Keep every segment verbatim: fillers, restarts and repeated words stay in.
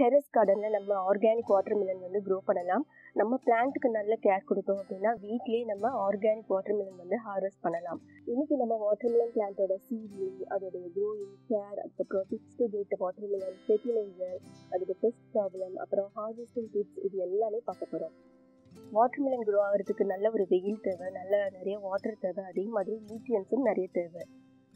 terrace garden la namma organic watermelon vandu grow pannalam namma plant ku nalla care kudutom appadina weekly namma organic watermelon vandu harvest pannalam iniki namma watermelon plant oda seedling adoda growing care adukapra tips to get watermelon fertilizer adoda pest problem apra harvesting tips idu ellame paakaporom watermelon grow agradhukku nalla oru vegil theva nalla nariya water theva adhe madri nutrients um nariya theva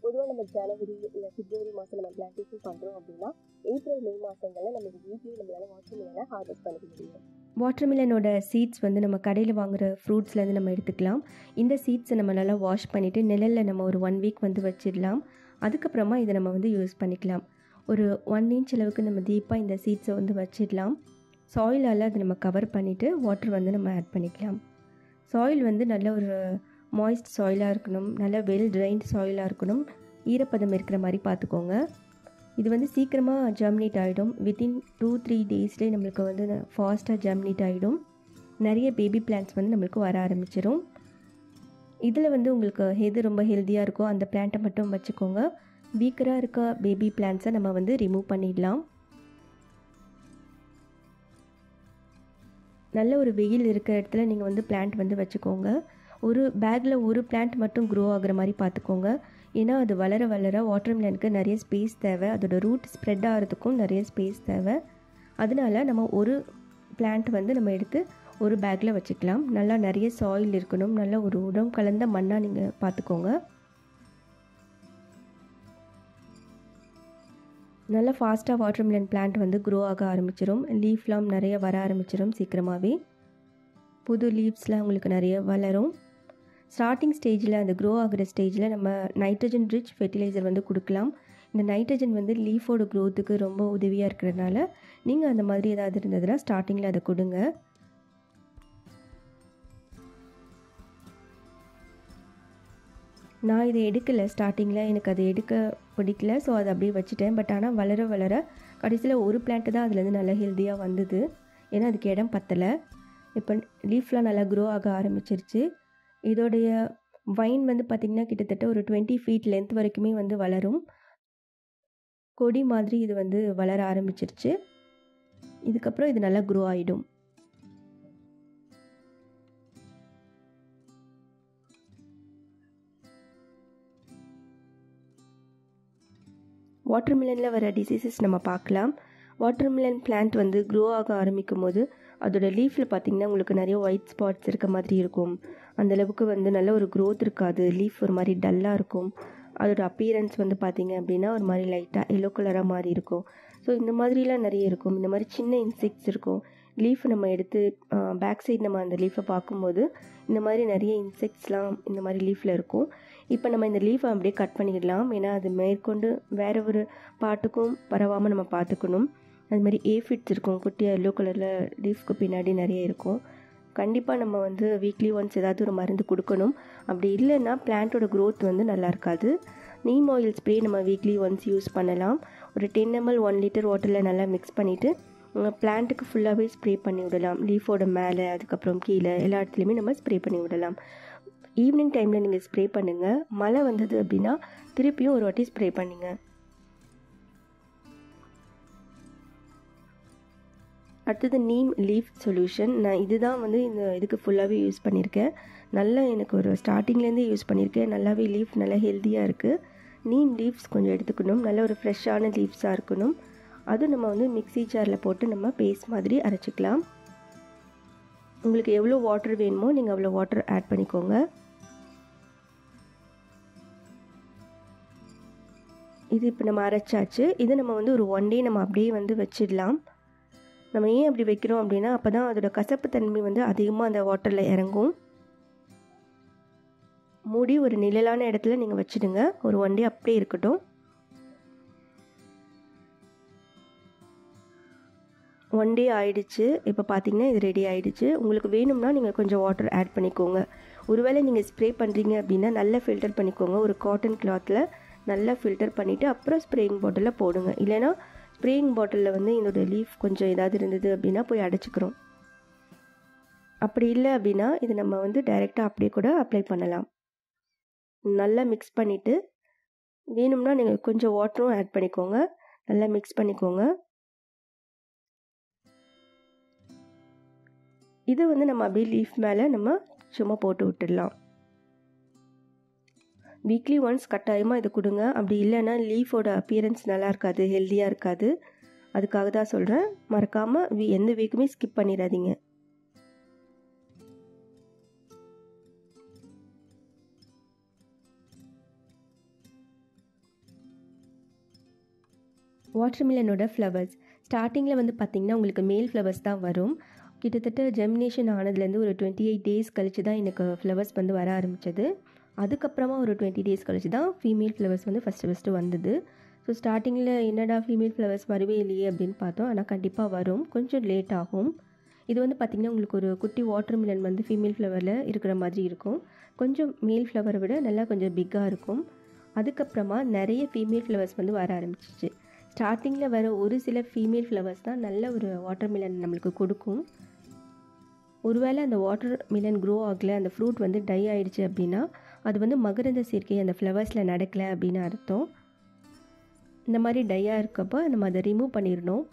பொதுவாக நம்ம ஜனவரி இல்லை பிப்ரவரி மாதம் நம்ம plantation பண்ணுறோம் அப்படின்னா April May மாதங்களில் நம்ம வீட்லேயே நம்மளால வாட்டர்மெலனை ஹார்வெஸ்ட் பண்ணிக்க முடியும். வாட்டர்மெலனோட சீட்ஸ் வந்து நம்ம கடையில் வாங்குகிற ஃப்ரூட்ஸ்லேருந்து நம்ம எடுத்துக்கலாம். இந்த சீட்ஸை நம்ம நல்லா வாஷ் பண்ணிவிட்டு நிழலில் நம்ம ஒரு ஒன் வீக் வந்து வச்சிடலாம். அதுக்கப்புறமா இதை நம்ம வந்து யூஸ் பண்ணிக்கலாம். ஒரு ஒன் இன்ச் அளவுக்கு நம்ம டீப்பாக இந்த சீட்ஸை வந்து வச்சிடலாம். சாயிலால் அதை நம்ம கவர் பண்ணிவிட்டு வாட்டர் வந்து நம்ம ஆட் பண்ணிக்கலாம். சாயில் வந்து நல்ல ஒரு மாய்ஸ்ட் சாயிலாக இருக்கணும், நல்லா வெல் ட்ரைன்ட் சாயிலாக இருக்கணும், ஈரப்பதம் இருக்கிற மாதிரி பார்த்துக்கோங்க. இது வந்து சீக்கிரமாக ஜெர்மினேட் ஆகிடும். வித்தின் டூ த்ரீ டேஸ்லேயே நம்மளுக்கு வந்து ஃபாஸ்ட்டாக ஜெர்மினேட் ஆகிடும். நிறைய பேபி பிளான்ட்ஸ் வந்து நம்மளுக்கு வர ஆரம்பிச்சிடும். இதில் வந்து உங்களுக்கு எது ரொம்ப ஹெல்த்தியாக இருக்கோ அந்த பிளான்ட்டை மட்டும் வச்சுக்கோங்க. வீக்கராக இருக்க பேபி பிளான்ட்ஸை நம்ம வந்து ரிமூவ் பண்ணிடலாம். நல்ல ஒரு வெயில் இருக்கிற இடத்துல நீங்கள் வந்து பிளான்ட் வந்து வச்சுக்கோங்க. ஒரு பேக்கில் ஒரு பிளான்ட் மட்டும் க்ரோ ஆகிற மாதிரி பார்த்துக்கோங்க. ஏன்னா அது வளர வளர வாட்டர்மெலனுக்கு நிறைய ஸ்பேஸ் தேவை, அதோட ரூட் ஸ்ப்ரெட் ஆகிறதுக்கும் நிறைய ஸ்பேஸ் தேவை. அதனால நம்ம ஒரு பிளான்ட் வந்து நம்ம எடுத்து ஒரு பேக்கில் வச்சுக்கலாம். நல்லா நிறைய சாயில் இருக்கணும், நல்லா ஒரு உரம் கலந்த மண்ணாக நீங்கள் பார்த்துக்கோங்க. நல்லா ஃபாஸ்ட்டாக வாட்டர்மெலன் பிளான்ட் வந்து க்ரோ ஆக ஆரம்பிச்சிடும். லீஃப்லாம் நிறைய வர ஆரம்பிச்சிடும். சீக்கிரமாகவே புது லீவ்ஸ்லாம் உங்களுக்கு நிறைய வளரும். ஸ்டார்டிங் ஸ்டேஜில், அந்த க்ரோ ஆகிற ஸ்டேஜில் நம்ம நைட்ரஜன் ரிச் ஃபெர்டிலைசர் வந்து கொடுக்கலாம். இந்த நைட்ரஜன் வந்து லீஃபோட க்ரோத்துக்கு ரொம்ப உதவியாக இருக்கிறதுனால நீங்கள் அந்த மாதிரி ஏதாவது இருந்ததுன்னா ஸ்டார்டிங்கில் அதை கொடுங்க. நான் இதை எடுக்கலை ஸ்டார்டிங்கில், எனக்கு அதை எடுக்க பிடிக்கல, ஸோ அதை அப்படியே வச்சுட்டேன். பட் ஆனால் வளர வளர கடைசியில் ஒரு பிளான்ட்டு தான் அதுலேருந்து நல்லா ஹெல்த்தியாக வந்தது. ஏன்னா அதுக்கு இடம் பற்றலை. இப்போ லீஃப்லாம் நல்லா க்ரோ ஆக ஆரம்பிச்சிருச்சு. இதோடைய வைன் வந்து பார்த்திங்கன்னா கிட்டத்தட்ட ஒரு டுவெண்ட்டி ஃபீட் லென்த் வரைக்குமே வந்து வளரும். கொடி மாதிரி இது வந்து வளர ஆரம்பிச்சிருச்சு. இதுக்கப்புறம் இது நல்லா க்ரோ ஆகிடும். வாட்டர்மெலனில் வர டிசீசஸ் நம்ம பார்க்கலாம். வாட்டர்மெலன் பிளான்ட் வந்து க்ரோ ஆக ஆரம்பிக்கும் போது அதோடய லீஃபில் பார்த்திங்கன்னா உங்களுக்கு நிறைய ஒயிட் ஸ்பாட்ஸ் இருக்க மாதிரி இருக்கும். அந்தளவுக்கு வந்து நல்ல ஒரு க்ரோத் இருக்காது. லீஃப் ஒரு மாதிரி டல்லாக இருக்கும். அதோடய அப்பியரன்ஸ் வந்து பார்த்திங்க அப்படின்னா ஒரு மாதிரி லைட்டாக எல்லோ கலராக மாதிரி இருக்கும். ஸோ இந்த மாதிரிலாம் நிறைய இருக்கும். இந்த மாதிரி சின்ன இன்செக்ட்ஸ் இருக்கும். லீஃப் நம்ம எடுத்து பேக் சைடு நம்ம அந்த லீஃபை பார்க்கும்போது இந்த மாதிரி நிறைய இன்செக்ட்ஸ்லாம் இந்த மாதிரி லீஃபில் இருக்கும். இப்போ நம்ம இந்த லீஃபை அப்படியே கட் பண்ணிடலாம். ஏன்னா அது மேற்கொண்டு வேறு ஒரு பாட்டுக்கும் பரவாமல் நம்ம பார்த்துக்கணும். அது மாதிரி ஏஃபிட்ஸ் இருக்கும். குட்டியாக எல்லோ கலரில் லீஃப்க்கு பின்னாடி நிறைய இருக்கும். கண்டிப்பாக நம்ம வந்து வீக்லி ஒன்ஸ் ஏதாவது ஒரு மருந்து கொடுக்கணும். அப்படி இல்லைன்னா பிளான்ட்டோட க்ரோத் வந்து நல்லா இருக்காது. நீம் ஆயில் ஸ்ப்ரே நம்ம வீக்லி ஒன்ஸ் யூஸ் பண்ணலாம். ஒரு டென் எம்எல் ஒன் லிட்டர் வாட்டரில் நல்லா மிக்ஸ் பண்ணிவிட்டு பிளான்ட்டுக்கு ஃபுல்லாகவே ஸ்ப்ரே பண்ணி விடலாம். லீஃபோட மேலே, அதுக்கப்புறம் கீழே, எல்லா இடத்துலையுமே நம்ம ஸ்ப்ரே பண்ணி விடலாம். ஈவினிங் டைமில் நீங்கள் ஸ்ப்ரே பண்ணுங்கள். மழை வந்தது அப்படின்னா திருப்பியும் ஒரு வாட்டி ஸ்ப்ரே பண்ணுங்கள். அடுத்தது நீம் லீஃப் சொல்யூஷன். நான் இதுதான் வந்து இந்த இதுக்கு ஃபுல்லாகவே யூஸ் பண்ணியிருக்கேன். நல்லா எனக்கு ஒரு ஸ்டார்டிங்லேருந்தே யூஸ் பண்ணியிருக்கேன். நல்லாவே லீஃப் நல்லா ஹெல்த்தியாக இருக்குது. நீம் லீவ்ஸ் கொஞ்சம் எடுத்துக்கணும். நல்ல ஒரு ஃப்ரெஷ்ஷான லீவ்ஸாக இருக்கணும். அது நம்ம வந்து மிக்ஸி ஜாரில் போட்டு நம்ம பேஸ்ட் மாதிரி அரைச்சிக்கலாம். உங்களுக்கு எவ்வளோ வாட்டர் வேணுமோ நீங்கள் அவ்வளோ வாட்டர் ஆட் பண்ணிக்கோங்க. இது இப்போ நம்ம அரைச்சாச்சு. இதை நம்ம வந்து ஒரு ஒன் டே நம்ம அப்படியே வந்து வச்சிடலாம். நம்ம ஏன் அப்படி வைக்கிறோம் அப்படின்னா அப்போ தான் அதோடய கசப்புத்தன்மை வந்து அதிகமாக அந்த வாட்டரில் இறங்கும். மூடி ஒரு நிழலான இடத்துல நீங்கள் வச்சுடுங்க. ஒரு ஒன் டே அப்படியே இருக்கட்டும். ஒன் டே ஆகிடுச்சு. இப்போ பார்த்திங்கன்னா இது ரெடி ஆகிடுச்சு. உங்களுக்கு வேணும்னா நீங்கள் கொஞ்சம் வாட்டர் ஆட் பண்ணிக்கோங்க. ஒருவேளை நீங்கள் ஸ்ப்ரே பண்ணுறீங்க அப்படின்னா நல்லா ஃபில்டர் பண்ணிக்கோங்க. ஒரு காட்டன் கிளாத்தில் நல்லா ஃபில்டர் பண்ணிவிட்டு அப்புறம் ஸ்ப்ரேயிங் பாட்டிலில் போடுங்க. இல்லைனா ஸ்ப்ரேயிங் பாட்டிலில் வந்து இதோட லீஃப் கொஞ்சம் ஏதாவது இருந்தது அப்படின்னா போய் அடைச்சிக்கிறோம். அப்படி இல்லை அப்படின்னா இது நம்ம வந்து டைரெக்டாக அப்படியே கூட அப்ளை பண்ணலாம். நல்லா மிக்ஸ் பண்ணிவிட்டு வேணும்னா நீங்கள் கொஞ்சம் வாட்டரும் ஆட் பண்ணிக்கோங்க. நல்லா மிக்ஸ் பண்ணிக்கோங்க. இது வந்து நம்ம அப்படியே லீஃப் மேலே நம்ம சும்மா போட்டு விட்டுடலாம். வீக்லி ஒன்ஸ் கட்டாயமாக இது கொடுங்க. அப்படி இல்லைன்னா லீஃபோட அப்பியரன்ஸ் நல்லா இருக்காது, ஹெல்த்தியாக இருக்காது. அதுக்காக தான் சொல்கிறேன், மறக்காமல் வீ எந்த வீக்குமே ஸ்கிப் பண்ணிடாதீங்க. வாட்டர்மிலனோட ஃப்ளவர்ஸ் ஸ்டார்டிங்கில் வந்து பார்த்திங்கன்னா உங்களுக்கு மேல் ஃப்ளவர்ஸ் தான் வரும். கிட்டத்தட்ட ஜெர்மினேஷன் ஆனதுலேருந்து ஒரு டுவெண்ட்டி எயிட் டேஸ் கழித்து தான் எனக்கு ஃப்ளவர்ஸ் வந்து வர ஆரம்பித்தது. அதுக்கப்புறமா ஒரு டுவெண்ட்டி டேஸ் கழித்து தான் ஃபீமேல் ஃப்ளவர்ஸ் வந்து ஃபஸ்ட்டு ஃபஸ்ட்டு வந்தது. ஸோ ஸ்டார்டிங்கில் என்னடா ஃபீமேல் ஃப்ளவர்ஸ் வரவே இல்லையே அப்படின்னு பார்த்தோம். ஆனால் கண்டிப்பாக வரும், கொஞ்சம் லேட் ஆகும். இது வந்து பார்த்திங்கன்னா உங்களுக்கு ஒரு குட்டி வாட்டர்மிலன் வந்து ஃபீமேல் ஃப்ளவரில் இருக்கிற மாதிரி இருக்கும். கொஞ்சம் மேல் ஃப்ளவரை விட நல்லா கொஞ்சம் பிக்காக இருக்கும். அதுக்கப்புறமா நிறைய ஃபீமேல் ஃப்ளவர்ஸ் வந்து வர ஆரம்பிச்சிச்சு. ஸ்டார்டிங்கில் வர ஒரு சில ஃபீமேல் ஃப்ளவர்ஸ் தான் நல்ல ஒரு வாட்டர்மிலன் நம்மளுக்கு கொடுக்கும். ஒருவேளை அந்த வாட்டர்மிலன் க்ரோ ஆகலை, அந்த ஃப்ரூட் வந்து டை ஆகிடுச்சு அப்படின்னா அது வந்து மகரந்த சேர்க்கை அந்த ஃப்ளவர்ஸில் நடக்கலை அப்படின்னு அர்த்தம். இந்த மாதிரி டையாக இருக்கப்போ நம்ம அதை ரிமூவ் பண்ணிடணும்.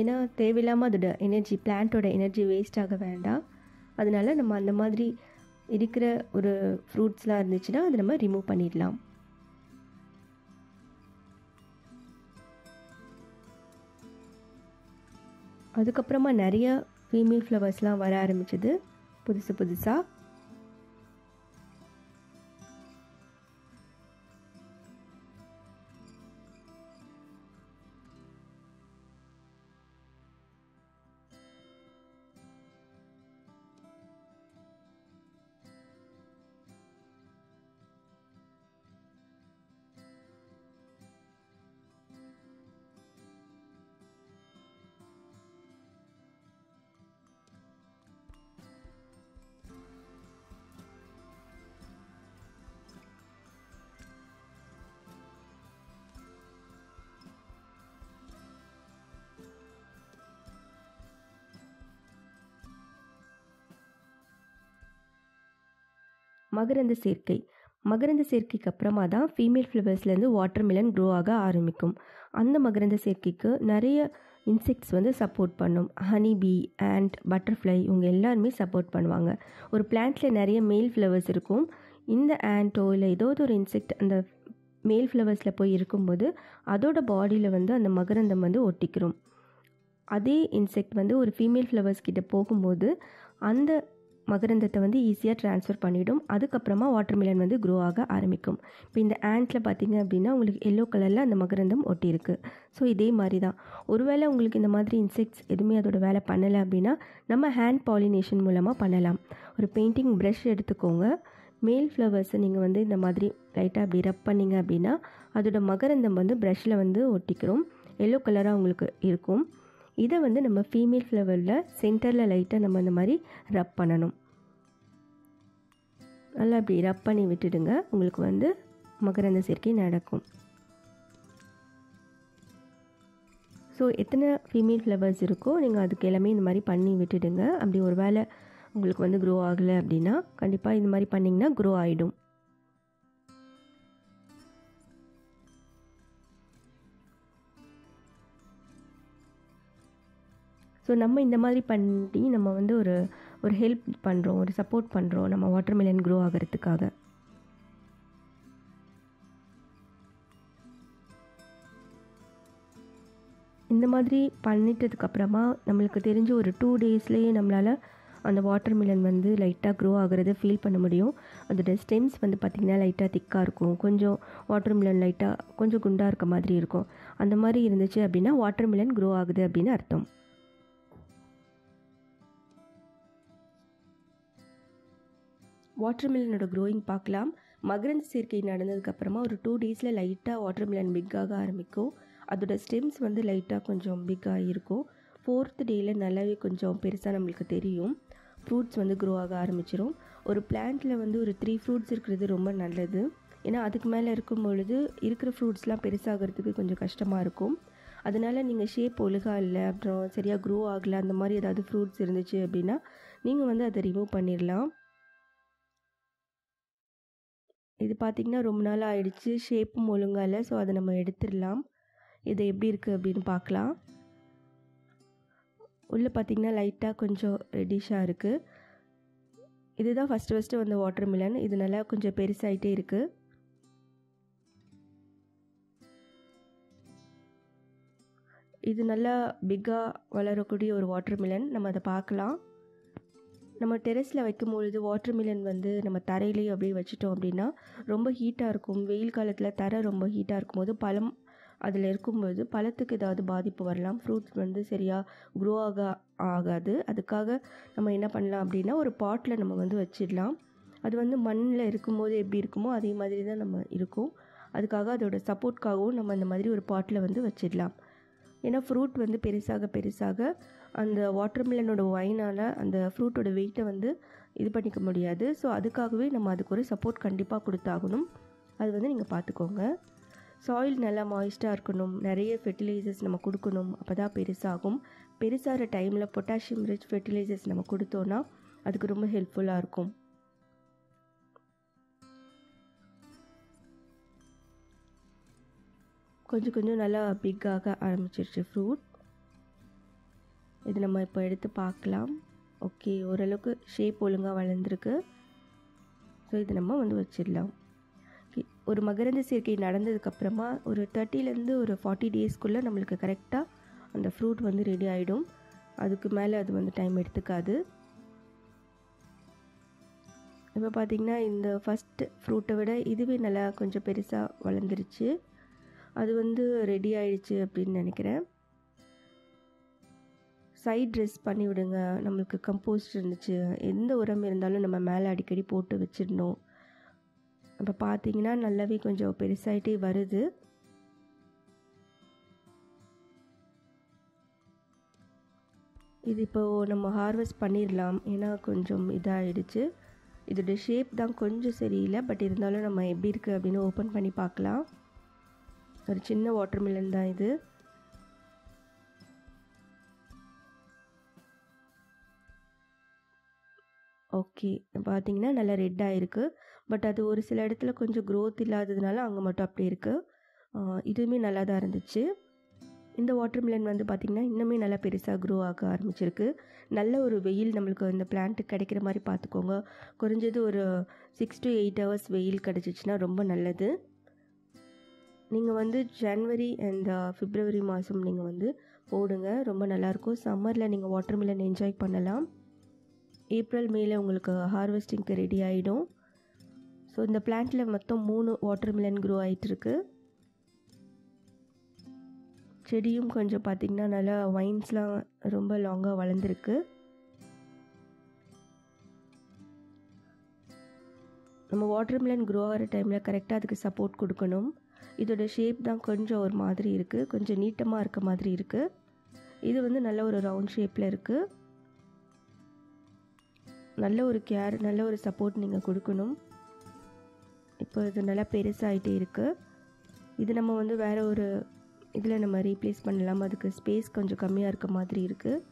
ஏன்னா தேவையில்லாமல் அதோட எனர்ஜி, பிளான்ட்டோட எனர்ஜி வேஸ்ட் ஆக வேண்டாம். அதனால் நம்ம அந்த மாதிரி இருக்கிற ஒரு ஃப்ரூட்ஸ்லாம் இருந்துச்சுன்னா அதை நம்ம ரிமூவ் பண்ணிடலாம். அதுக்கப்புறமா நிறையா ஃபீமேல் ஃப்ளவர்ஸ்லாம் வர ஆரம்பிச்சது புதுசு புதுசாக. மகரந்த சேர்க்கை மகரந்த சேர்க்கைக்கு அப்புறமா தான் ஃபீமேல் ஃப்ளவர்ஸ்லேருந்து வாட்டர்மெலன் க்ரோ ஆக ஆரம்பிக்கும். அந்த மகரந்த சேர்க்கைக்கு நிறைய இன்செக்ட்ஸ் வந்து சப்போர்ட் பண்ணும். ஹனி பீ, அண்ட் பட்டர்ஃப்ளை இவங்க எல்லாருமே சப்போர்ட் பண்ணுவாங்க. ஒரு பிளான்ட்டில் நிறைய மேல் ஃப்ளவர்ஸ் இருக்கும். இந்த ஆண்ட்டோ இல்லை ஏதோ ஒரு இன்செக்ட் அந்த மேல் ஃப்ளவர்ஸில் போய் இருக்கும்போது அதோட பாடியில் வந்து அந்த மகரந்தம் வந்து ஒட்டிக்கிறோம். அதே இன்செக்ட் வந்து ஒரு ஃபீமேல் ஃப்ளவர்ஸ் கிட்டே போகும்போது அந்த மகரந்தத்தை வந்து ஈஸியாக ட்ரான்ஸ்ஃபர் பண்ணிவிடும். அதுக்கப்புறமா வாட்டர்மெலன் வந்து க்ரோ ஆக ஆரம்பிக்கும். இப்போ இந்த ஆண்ட்டில் பார்த்திங்க அப்படின்னா உங்களுக்கு எல்லோ கலரில் அந்த மகரந்தம் ஒட்டியிருக்கு. ஸோ இதே மாதிரி தான் ஒருவேளை உங்களுக்கு இந்த மாதிரி இன்செக்ட்ஸ் எதுவுமே அதோட வேலை பண்ணலை அப்படின்னா நம்ம ஹேண்ட் பாலினேஷன் மூலமாக பண்ணலாம். ஒரு பெயிண்டிங் ப்ரஷ் எடுத்துக்கோங்க. மேல் ஃப்ளவர்ஸை நீங்கள் வந்து இந்த மாதிரி லைட்டாக அப்படி ரப் பண்ணிங்க அப்படின்னா அதோட மகரந்தம் வந்து ப்ரஷ்ஷில் வந்து ஒட்டிக்கிறோம். எல்லோ கலராக உங்களுக்கு இருக்கும். இதை வந்து நம்ம ஃபீமேல் ஃப்ளவரில் சென்டரில் லைட்டாக நம்ம இந்த மாதிரி ரப் பண்ணணும். நல்லா அப்படி ரப் பண்ணி விட்டுடுங்க. உங்களுக்கு வந்து மகரந்த சேர்க்கை நடக்கும். ஸோ எத்தனை ஃபீமேல் ஃப்ளவர்ஸ் இருக்கோ நீங்கள் அதுக்கு எல்லாமே இந்த மாதிரி பண்ணி விட்டுடுங்க. அப்படி ஒரு வேளை உங்களுக்கு வந்து க்ரோ ஆகலை அப்படின்னா கண்டிப்பாக இந்த மாதிரி பண்ணிங்கன்னா க்ரோ ஆகிடும். ஸோ நம்ம இந்த மாதிரி பண்ணி நம்ம வந்து ஒரு ஒரு ஹெல்ப் பண்ணுறோம், ஒரு சப்போர்ட் பண்ணுறோம் நம்ம வாட்டர்மெலன் க்ரோ ஆகிறதுக்காக. இந்த மாதிரி பண்ணிட்டதுக்கப்புறமா நம்மளுக்கு தெரிஞ்ச ஒரு டூ டேஸ்லேயே நம்மளால் அந்த வாட்டர்மெலன் வந்து லைட்டாக க்ரோ ஆகிறத ஃபீல் பண்ண முடியும். அதோடய ஸ்டெம்ஸ் வந்து பார்த்திங்கன்னா லைட்டாக திக்காக இருக்கும். கொஞ்சம் வாட்டர்மெலன் லைட்டாக கொஞ்சம் குண்டாக இருக்க மாதிரி இருக்கும். அந்த மாதிரி இருந்துச்சு அப்படின்னா வாட்டர்மெலன் க்ரோ ஆகுது அப்படின்னு அர்த்தம். வாட்டர்மெலனோட க்ரோயிங் பார்க்கலாம். மகரந்த சேர்க்கை நடந்ததுக்கப்புறமா ஒரு டூ டேஸில் லைட்டாக வாட்டர்மெலன் பிக்காக ஆரம்பிக்கும். அதோட ஸ்டெம்ஸ் வந்து லைட்டாக கொஞ்சம் பிக்காக இருக்கும். ஃபோர்த் டேயில் நல்லாவே கொஞ்சம் பெருசாக நம்மளுக்கு தெரியும். ஃப்ரூட்ஸ் வந்து க்ரோ ஆக ஆரம்பிச்சிடும். ஒரு பிளான்ட்டில் வந்து ஒரு த்ரீ ஃப்ரூட்ஸ் இருக்கிறது ரொம்ப நல்லது. ஏன்னா அதுக்கு மேலே இருக்கும் பொழுது இருக்கிற ஃப்ரூட்ஸ்லாம் பெருசாகிறதுக்கு கொஞ்சம் கஷ்டமாக இருக்கும். அதனால் நீங்கள் ஷேப் ஒழுகா இல்லை, அப்புறம் சரியாக க்ரோ ஆகலை, அந்த மாதிரி ஏதாவது ஃப்ரூட்ஸ் இருந்துச்சு அப்படின்னா நீங்கள் வந்து அதை ரிமூவ் பண்ணிடலாம். இது பார்த்திங்கன்னா ரொம்ப நாள் ஆகிடுச்சு, ஷேப்பும் ஒழுங்காக இல்லை. ஸோ அதை நம்ம எடுத்துடலாம். இது எப்படி இருக்குது அப்படின்னு பார்க்கலாம். உள்ள பாத்தீங்கன்னா லைட்டா கொஞ்சம் ரெடிஷா இருக்கு. இதுதான் ஃபர்ஸ்ட் ஃபர்ஸ்ட் வந்த வாட்டர்மெலன். இது நல்லா கொஞ்சம் பெருசாயிட்டே இருக்கு. இது நல்லா பிக்கா வளரக்கூடிய ஒரு வாட்டர்மெலன். நம்ம அதை பார்க்கலாம். நம்ம டெரஸில் வைக்கும்பொழுது வாட்டர்மெலன் வந்து நம்ம தரையிலேயே அப்படியே வச்சுட்டோம் அப்படின்னா ரொம்ப ஹீட்டாக இருக்கும். வெயில் காலத்தில் தரை ரொம்ப ஹீட்டாக இருக்கும்போது பழம் அதில் இருக்கும்போது பழத்துக்கு ஏதாவது பாதிப்பு வரலாம். ஃப்ரூட்ஸ் வந்து சரியாக க்ரோ ஆக ஆகாது. அதுக்காக நம்ம என்ன பண்ணலாம் அப்படின்னா ஒரு பாட்டில் நம்ம வந்து வச்சிடலாம். அது வந்து மண்ணில் இருக்கும்போது எப்படி இருக்குமோ அதே மாதிரி தான் நம்ம இருக்கும். அதுக்காக அதோட சப்போர்ட்காகவும் நம்ம அந்த மாதிரி ஒரு பாட்டில் வந்து வச்சிடலாம். ஏன்னா ஃப்ரூட் வந்து பெருசாக பெருசாக அந்த வாட்டர்மெலனோட ஒயினால் அந்த ஃப்ரூட்டோட வெயிட்டை வந்து இது பண்ணிக்க முடியாது. ஸோ அதுக்காகவே நம்ம அதுக்கு ஒரு சப்போர்ட் கண்டிப்பாக கொடுத்தாகணும். அது வந்து நீங்கள் பார்த்துக்கோங்க. சாயில் நல்லா மாய்ஸ்டாக இருக்கணும். நிறைய ஃபெர்டிலைசர்ஸ் நம்ம கொடுக்கணும். அப்போ தான் பெருசாகும். பெருசாகிற டைமில் பொட்டாசியம் ரிச் ஃபெர்டிலைசர்ஸ் நம்ம கொடுத்தோன்னா அதுக்கு ரொம்ப ஹெல்ப்ஃபுல்லாக இருக்கும். கொஞ்சம் கொஞ்சம் நல்லா பிக்காக ஆரம்பிச்சிருச்சு ஃப்ரூட். இது நம்ம இப்போ எடுத்து பார்க்கலாம். ஓகே, ஓரளவுக்கு ஷேப் ஒழுங்காக வளர்ந்துருக்கு. ஸோ இது நம்ம வந்து வச்சிடலாம். ஒரு மகரந்த சேர்க்கை நடந்ததுக்கப்புறமா ஒரு தேர்ட்டிலேருந்து ஒரு ஃபார்ட்டி டேஸ்க்குள்ளே நம்மளுக்கு கரெக்டாக அந்த ஃப்ரூட் வந்து ரெடி ஆகிடும். அதுக்கு மேலே அது வந்து டைம் எடுத்துக்காது. இப்போ பார்த்திங்கன்னா இந்த ஃபஸ்ட் ஃப்ரூட்டை விட இதுவே நல்லா கொஞ்சம் பெருசாக வளர்ந்துருச்சு. அது வந்து ரெடி ஆயிடுச்சு அப்படின்னு நினைக்கிறேன். சைட் ட்ரெஸ் பண்ணி விடுங்க. நம்மளுக்கு கம்போஸ்ட் இருந்துச்சு, எந்த உரம் இருந்தாலும் நம்ம மேலே அடிக்கடி போட்டு வச்சிடணும். அப்போ பார்த்தீங்கன்னா நல்லாவே கொஞ்சம் பெருசாகிட்டே வருது. இது இப்போது நம்ம ஹார்வெஸ்ட் பண்ணிடலாம். ஏன்னா கொஞ்சம் இதாகிடுச்சு. இதோட ஷேப் தான் கொஞ்சம் சரியில்லை, பட் இருந்தாலும் நம்ம எப்படி இருக்குது அப்படின்னு ஓப்பன் பண்ணி பார்க்கலாம். ஒரு சின்ன வாட்டர்மெலன் தான் இது. ஓகே, பார்த்தீங்கன்னா நல்லா ரெட்டாக இருக்குது. பட் அது ஒரு சில இடத்துல கொஞ்சம் க்ரோத் இல்லாததுனால அங்கே மட்டும் அப்படி இருக்குது. இதுவுமே நல்லா தான் இருந்துச்சு. இந்த வாட்டர்மெலன் வந்து பார்த்திங்கன்னா இன்னுமே நல்லா பெருசாக க்ரோ ஆக ஆரம்பிச்சிருக்கு. நல்ல ஒரு வெயில் நம்மளுக்கு இந்த பிளான்ட்டுக்கு கிடைக்கிற மாதிரி பார்த்துக்கோங்க. குறைஞ்சது ஒரு சிக்ஸ் டு எயிட் ஹவர்ஸ் வெயில் கிடச்சிச்சின்னா ரொம்ப நல்லது. நீங்கள் வந்து ஜனவரி அண்ட் ஃபிப்ரவரி மாதம் நீங்கள் வந்து போடுங்க, ரொம்ப நல்லாயிருக்கும். சம்மரில் நீங்கள் வாட்டர்மெலன் என்ஜாய் பண்ணலாம். ஏப்ரல் மேல உங்களுக்கு ஹார்வெஸ்டிங்க்கு ரெடி ஆகிடும். ஸோ இந்த பிளான்ட்டில் மொத்தம் மூணு வாட்டர்மெலன் க்ரோ ஆகிட்டுருக்கு. செடியும் கொஞ்சம் பார்த்திங்கன்னா நல்லா வைன்ஸ்லாம் ரொம்ப லாங்காக வளர்ந்துருக்கு. நம்ம வாட்டர்மெலன் க்ரோ ஆகிற டைமில் கரெக்டாக அதுக்கு சப்போர்ட் கொடுக்கணும். இதோட ஷேப் தான் கொஞ்சம் ஒரு மாதிரி இருக்குது, கொஞ்சம் நீட்டமாக இருக்க மாதிரி இருக்குது. இது வந்து நல்ல ஒரு ரவுண்ட் ஷேப்பில் இருக்குது. நல்ல ஒரு கேர், நல்ல ஒரு சப்போர்ட் நீங்கள் கொடுக்கணும். இப்போ இது நல்லா பெருசாகிட்டே இருக்குது. இது நம்ம வந்து வேறு ஒரு இதில் நம்ம ரீப்ளேஸ் பண்ணலாம். அதுக்கு ஸ்பேஸ் கொஞ்சம் கம்மியாக இருக்க மாதிரி இருக்குது.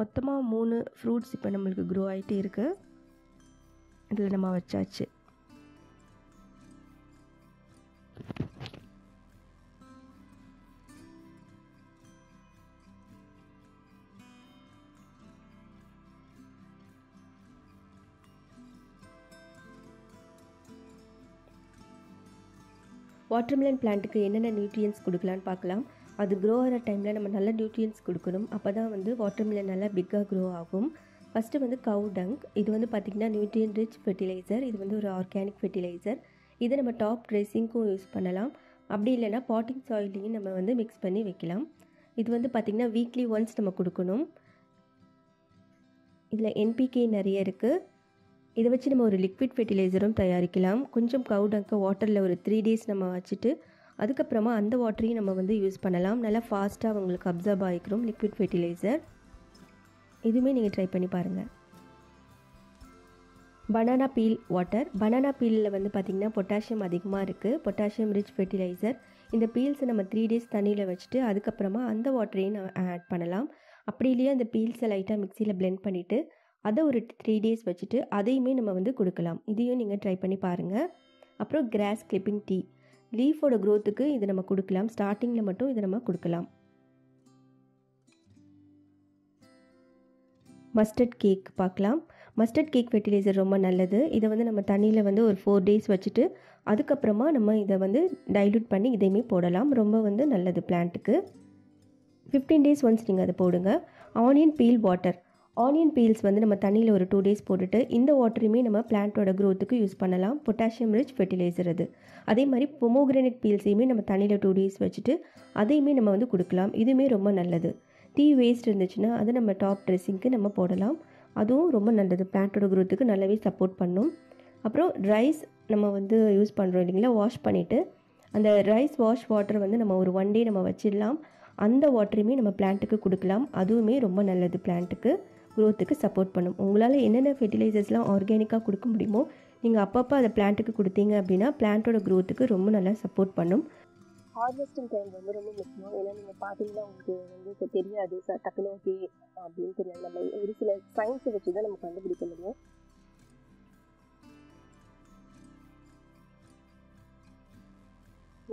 மொத்தமாக மூணு ஃப்ரூட்ஸ் இப்போ நம்மளுக்கு க்ரோ ஆகிட்டே இருக்குது. இதில் நம்ம வச்சாச்சு. வாட்டர்மெலன் பிளான்ட்டுக்கு என்னென்ன நியூட்ரியன்ஸ் கொடுக்கலான்னு பார்க்கலாம். அது க்ரோ ஆகிற டைமில் நம்ம நல்ல நியூட்ரியன்ஸ் கொடுக்கணும். அப்போ தான் வந்து வாட்டர்மெலன் நல்லா பிக்காக க்ரோ ஆகும். ஃபஸ்ட்டு வந்து கவு டங்க். இது வந்து பார்த்திங்கன்னா நியூட்ரியன் ரிச் ஃபெர்டிலைசர். இது வந்து ஒரு ஆர்கானிக் ஃபெர்டிலைசர். இதை நம்ம டாப் ட்ரெஸ்ஸிங்க்கும் யூஸ் பண்ணலாம். அப்படி இல்லைனா பாட்டிங் சாயிலையும் நம்ம வந்து மிக்ஸ் பண்ணி வைக்கலாம். இது வந்து பார்த்திங்கன்னா வீக்லி ஒன்ஸ் நம்ம கொடுக்கணும். இதில் என்பிகே நிறைய இருக்குது. இதை வச்சு நம்ம ஒரு லிக்விட் ஃபெர்டிலைசரும் தயாரிக்கலாம். கொஞ்சம் கவு டங்கை வாட்டரில் ஒரு த்ரீ டேஸ் நம்ம வச்சுட்டு அதுக்கப்புறமா அந்த வாட்டரையும் நம்ம வந்து யூஸ் பண்ணலாம். நல்லா ஃபாஸ்ட்டாக உங்களுக்கு அப்சர்வ் ஆகிக்கிறோம் லிக்விட் ஃபெர்டிலைசர். இதுவுமே நீங்கள் ட்ரை பண்ணி பாருங்கள். Banana peel water. பனானா பீலில் வந்து பார்த்திங்கன்னா பொட்டாசியம் அதிகமாக இருக்குது, பொட்டாசியம் ரிச் ஃபெர்டிலைசர். இந்த பீல்ஸை நம்ம த்ரீ டேஸ் தண்ணியில் வச்சுட்டு அதுக்கப்புறமா அந்த வாட்டரையும் நம்ம ஆட் பண்ணலாம். அப்படி இல்லையா அந்த பீல்ஸை லைட்டாக மிக்சியில் பிளெண்ட் பண்ணிவிட்டு அதை ஒரு த்ரீ டேஸ் வச்சுட்டு அதையுமே நம்ம வந்து கொடுக்கலாம். இதையும் நீங்கள் ட்ரை பண்ணி பாருங்கள். அப்புறம் கிராஸ் கிளிப்பிங் டீ. லீஃபோட க்ரோத்துக்கு இதை நம்ம கொடுக்கலாம். ஸ்டார்டிங்கில் மட்டும் இதை நம்ம கொடுக்கலாம். மஸ்டர்ட் கேக் பார்க்கலாம். மஸ்டர்ட் கேக் ஃபெர்டிலைசர் ரொம்ப நல்லது. இதை வந்து நம்ம தண்ணியில் வந்து ஒரு ஃபோர் டேஸ் வச்சுட்டு அதுக்கப்புறமா நம்ம இதை வந்து டைல்யூட் பண்ணி இதையுமே போடலாம். ரொம்ப வந்து நல்லது பிளான்ட்டுக்கு. ஃபிஃப்டீன் டேஸ் ஒன்ஸ் நீங்கள் அதை போடுங்க. Onion peel water, onion peels வந்து நம்ம தண்ணியில் ஒரு டூ டேஸ் போட்டுட்டு இந்த வாட்டரையுமே நம்ம பிளான்ட்டோட க்ரோத்துக்கு யூஸ் பண்ணலாம். பொட்டாசியம் ரிச் ஃபெர்டிலைசர் அது. அதே மாதிரி பொமோகிரனேட் பீல்ஸையுமே நம்ம தண்ணியில் டூ டேஸ் வச்சுட்டு அதையுமே நம்ம வந்து கொடுக்கலாம். இதுவுமே ரொம்ப நல்லது. டீ வேஸ்ட் இருந்துச்சுன்னா அதை நம்ம டாப் ட்ரெஸ்ஸிங்க்கு நம்ம போடலாம். அதுவும் ரொம்ப நல்லது, பிளான்ட்டோட க்ரோத்துக்கு நல்லாவே சப்போர்ட் பண்ணும். அப்புறம் ரைஸ் நம்ம வந்து யூஸ் பண்ணுறோம் இல்லைங்களா, வாஷ் பண்ணிவிட்டு அந்த ரைஸ் வாஷ் வாட்டர் வந்து நம்ம ஒரு ஒன் டே நம்ம வச்சிடலாம். அந்த வாட்டரையுமே நம்ம பிளான்ட்டுக்கு கொடுக்கலாம். அதுவுமே ரொம்ப நல்லது, பிளான்ட்டுக்கு க்ரோத்துக்கு சப்போர்ட் பண்ணும். உங்களால் என்னென்ன ஃபெர்டிலைசர்ஸ்லாம் ஆர்கானிக்காக கொடுக்க முடியுமோ நீங்கள் அப்பப்போ அதை பிளான்ட்டுக்கு கொடுத்தீங்க அப்படின்னா பிளான்ட்டோட க்ரோத்துக்கு ரொம்ப நல்லா சப்போர்ட் பண்ணும். ஹார்வெஸ்டிங் டைம் வந்து ரொம்ப முக்கியம். ஏன்னா நீங்கள் பார்த்தீங்கன்னா உங்களுக்கு வந்து இப்போ தெரியாது டக்குனு ஓகே அப்படின்னு தெரியாது. நம்ம ஒரு சில சயின்ஸை வச்சு தான் நம்ம கண்டுபிடிக்க முடியும்.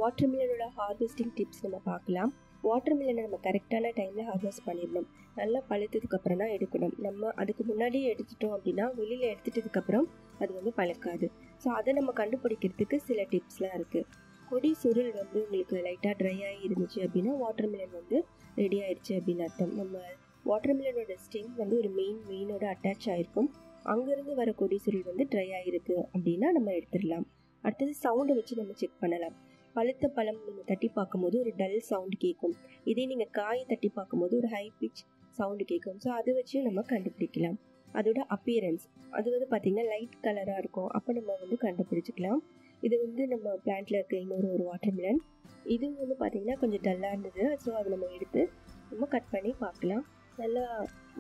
வாட்டர்மிலனோட ஹார்வெஸ்டிங் டிப்ஸ் நம்ம பார்க்கலாம். வாட்டர்மிலனை நம்ம கரெக்டான டைமில் ஹார்வெஸ்ட் பண்ணிடணும். நல்லா பழுத்ததுக்கு அப்புறம் தான் எடுக்கணும். நம்ம அதுக்கு முன்னாடியே எடுத்துட்டோம் அப்படின்னா வெளியில் எடுத்துட்டதுக்கப்புறம் அது வந்து பழுக்காது. ஸோ அதை நம்ம கண்டுபிடிக்கிறதுக்கு சில டிப்ஸ்லாம் இருக்குது. கொடி சுருள் வந்து உங்களுக்கு லைட்டாக ட்ரை ஆகி இருந்துச்சு அப்படின்னா வாட்டர்மெலன் வந்து ரெடி ஆயிடுச்சு அப்படின்னு அர்த்தம். நம்ம வாட்டர்மெலனோட ஸ்டெம் வந்து ஒரு மெயின் மெயினோட அட்டாச் ஆகிருக்கும். அங்கேருந்து வர கொடி சுருள் வந்து ட்ரை ஆகிருக்கு அப்படின்னா நம்ம எடுத்துடலாம். அடுத்தது சவுண்டை வச்சு நம்ம செக் பண்ணலாம். பழுத்த பழம் நீங்கள் தட்டி பார்க்கும்போது ஒரு டல் சவுண்டு கேட்கும். இதே நீங்கள் காயை தட்டி பார்க்கும்போது ஒரு ஹை பிச் சவுண்டு கேட்கும். ஸோ அதை வச்சு நம்ம கண்டுபிடிக்கலாம். அதோட அப்பியரன்ஸ் அது வந்து பார்த்திங்கன்னா லைட் கலராக இருக்கும். அப்போ நம்ம வந்து கண்டுபிடிச்சிக்கலாம். இது வந்து நம்ம பிளான்ட்டில் இருக்க இன்னொரு ஒரு வாட்டர்மெலன். இது வந்து பார்த்திங்கன்னா கொஞ்சம் டல்லாக இருந்தது. ஸோ அதை நம்ம எடுத்து நம்ம கட் பண்ணி பார்க்கலாம். நல்லா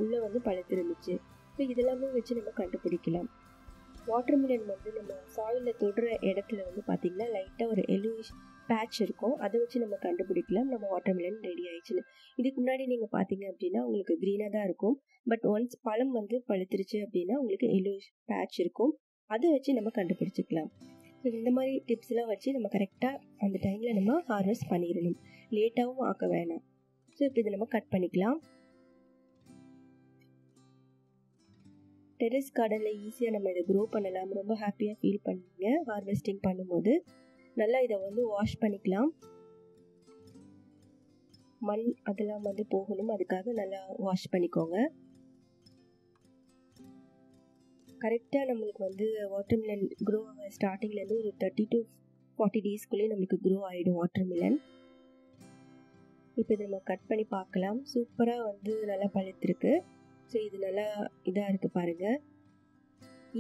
உள்ளே வந்து பழுத்திருந்துச்சு. ஸோ இதெல்லாமே வச்சு நம்ம கண்டுபிடிக்கலாம். வாட்டர்மெலன் வந்து நம்ம சாயிலில் தொடுற இடத்துல வந்து பார்த்திங்கன்னா லைட்டாக ஒரு எல்லோயிஷ் பேட்ச் இருக்கும். அதை வச்சு நம்ம கண்டுபிடிக்கலாம் நம்ம வாட்டர்மெலன் ரெடி ஆயிடுச்சுன்னு. இதுக்கு முன்னாடி நீங்கள் பார்த்திங்க அப்படின்னா உங்களுக்கு க்ரீனாக தான் இருக்கும். பட் ஒன்ஸ் பழம் வந்து பழுத்துருச்சு அப்படின்னா உங்களுக்கு எல்லோயிஷ் பேட்ச் இருக்கும். அதை வச்சு நம்ம கண்டுபிடிச்சிக்கலாம். இந்த மாதிரி டிப்ஸ்லாம் வச்சு நம்ம கரெக்டாக அந்த டைமில் நம்ம ஹார்வெஸ்ட் பண்ணிடணும். லேட்டாகவும் ஆக்க வேணாம். ஸோ இப்போ இதை நம்ம கட் பண்ணிக்கலாம். டெரஸ் கார்டனில் ஈஸியாக நம்ம இதை க்ரோ பண்ணலாம். ரொம்ப ஹாப்பியாக ஃபீல் பண்ணுவீங்க ஹார்வெஸ்டிங் பண்ணும்போது. நல்லா இதை வந்து வாஷ் பண்ணிக்கலாம். மண் அதெல்லாம் வந்து போகணும், அதுக்காக நல்லா வாஷ் பண்ணிக்கோங்க. கரெக்டாக நம்மளுக்கு வந்து வாட்டர்மெலன் க்ரோ ஸ்டார்டிங்லேருந்து ஒரு தேர்ட்டி டு ஃபார்ட்டி டேஸ்க்குள்ளேயே நம்மளுக்கு க்ரோ ஆகிடும் வாட்டர்மெலன். இப்போ இதை நம்ம கட் பண்ணி பார்க்கலாம். சூப்பராக வந்து நல்லா பழுத்திருக்கு. ஸோ இது நல்லா இதாக இருக்குது பாருங்கள்.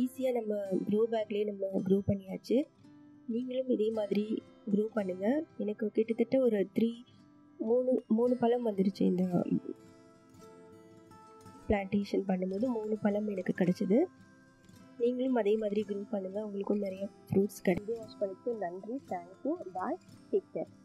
ஈஸியாக நம்ம க்ரோ பேக்லேயே நம்ம க்ரோ பண்ணியாச்சு. நீங்களும் இதே மாதிரி க்ரோ பண்ணுங்கள். எனக்கு கிட்டத்தட்ட ஒரு த்ரீ மூணு மூணு பழம் வந்துருச்சு. இந்த பிளான்டேஷன் பண்ணும்போது மூணு பழம் எனக்கு கிடச்சிது. நீங்களும் அதே மாதிரி க்ரோ பண்ணுங்கள். உங்களுக்கும் நிறைய ஃப்ரூட்ஸ் கிடைக்கும். வாஷ் பண்ணிட்டு நன்றி. தேங்க்யூ. பாய். Take care.